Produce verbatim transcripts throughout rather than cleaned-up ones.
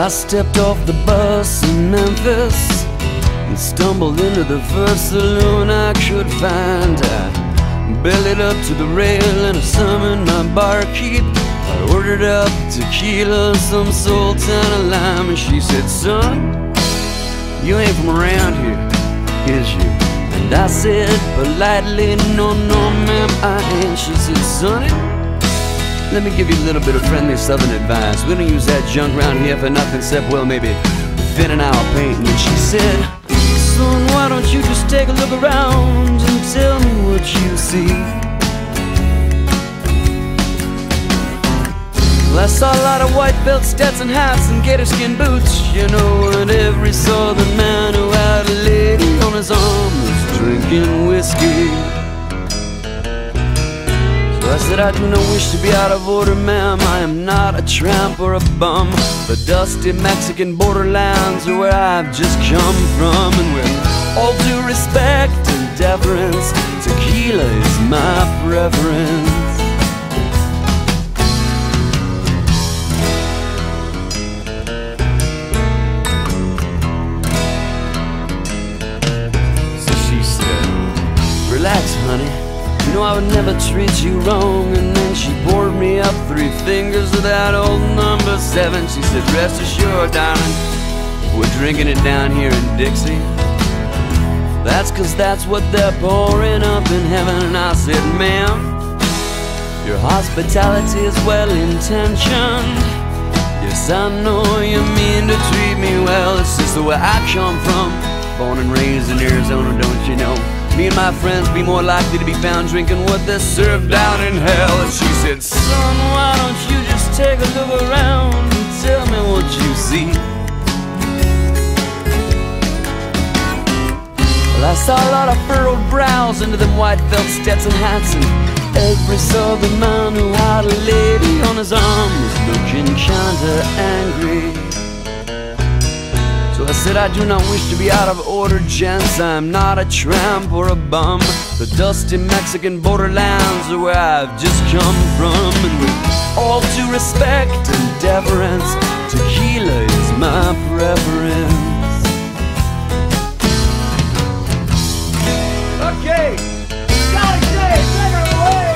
I stepped off the bus in Memphis and stumbled into the first saloon I could find. I bellied up to the rail and I summoned my barkeep. I ordered up tequila, some salt and a lime, and she said, "Son, you ain't from around here, is you?" And I said politely, "No, no, ma'am, I ain't." She said, "Sonny, let me give you a little bit of friendly southern advice. We don't use that junk round here for nothing except, well, maybe Finn and I'll paint." And she said, "Son, why don't you just take a look around and tell me what you see?" Well, I saw a lot of white belt Stetson hats and gator skin boots, you know, and every southern man who had a lady on his arm was drinking whiskey. I said, "I do not wish to be out of order, ma'am. I am not a tramp or a bum. The dusty Mexican borderlands are where I've just come from. And with all due respect and deference, tequila is my preference." So she said, "Relax, honey. You know I would never treat you wrong." And then she poured me up three fingers of that old number seven. She said, "Rest assured, darling, we're drinking it down here in Dixie. That's cause that's what they're pouring up in heaven." And I said, "Ma'am, your hospitality is well-intentioned. Yes, I know you mean to treat me well. It's just the way I come from, born and raised in Arizona, don't you know? Me and my friends be more likely to be found drinking what they're served down in hell." And she said, "Son, why don't you just take a look around and tell me what you see?" Well, I saw a lot of furrowed brows under them white felt Stetson hats, and every southern man who had a lady on his arm was looking kinda angry. So I said, "I do not wish to be out of order, gents. I'm not a tramp or a bum. The dusty Mexican borderlands are where I've just come from. And with all due respect and deference, tequila is my preference." Okay, Galaxy, take her away.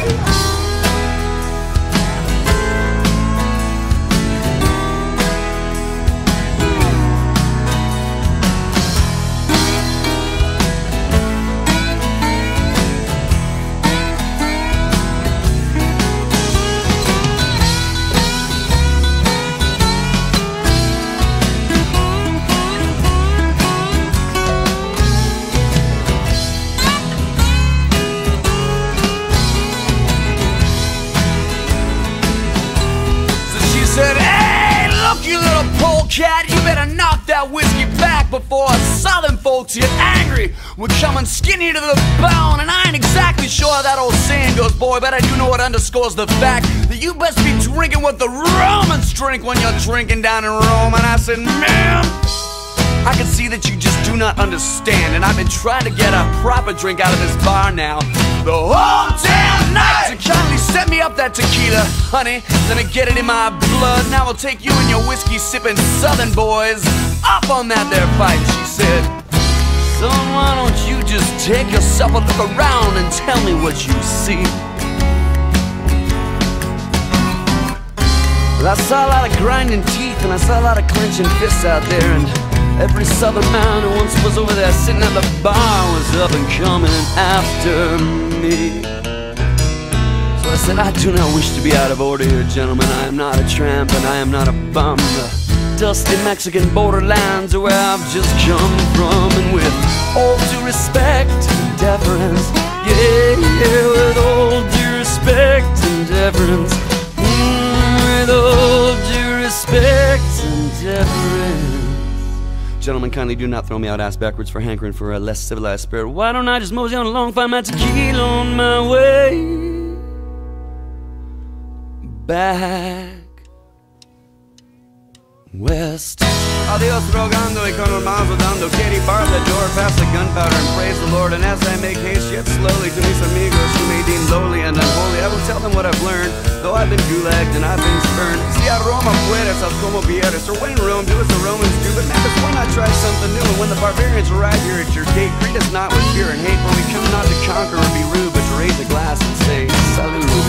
Cat, you better knock that whiskey back before southern folks get angry. We're coming skinny to the bone, and I ain't exactly sure how that old saying goes, boy, but I do know it underscores the fact that you best be drinking what the Romans drink when you're drinking down in Rome." And I said, "Ma'am, I can see that you just do not understand, and I've been trying to get a proper drink out of this bar now the whole damn night. So kindly set me up that tequila, honey, let me get it in my blood, and I will take you and your whiskey sipping southern boys up on that there fight." She said, "Son, why don't you just take yourself a look around and tell me what you see?" Well, I saw a lot of grinding teeth, and I saw a lot of clenching fists out there, and every southern man who once was over there sitting at the bar was up and coming after me. So I said, "I do not wish to be out of order here, gentlemen. I am not a tramp and I am not a bum. The dusty Mexican borderlands are where I've just come from. And with all due respect and deference, yeah, yeah, with all due respect and deference, mm, with all due respect and deference. Gentlemen, kindly do not throw me out ass backwards for hankering for a less civilized spirit. Why don't I just mosey on along, find my tequila on my way back west?" Adios rogando y con un mazo dando. Katie barred the door, passed the gunpowder and praised the Lord. And as I make haste yet slowly to mis amigos who may deem lowly and unholy, I will tell them what I've learned, though I've been gulagged and I've been spurned. Si a Roma puedes, haz como vieres, or when in Rome, do as the Romans do. But Memphis, why not try something new? And when the barbarians arrive here at your gate, greet us not with fear and hate, for we come not to conquer or be rude, but to raise a glass and say, Salud.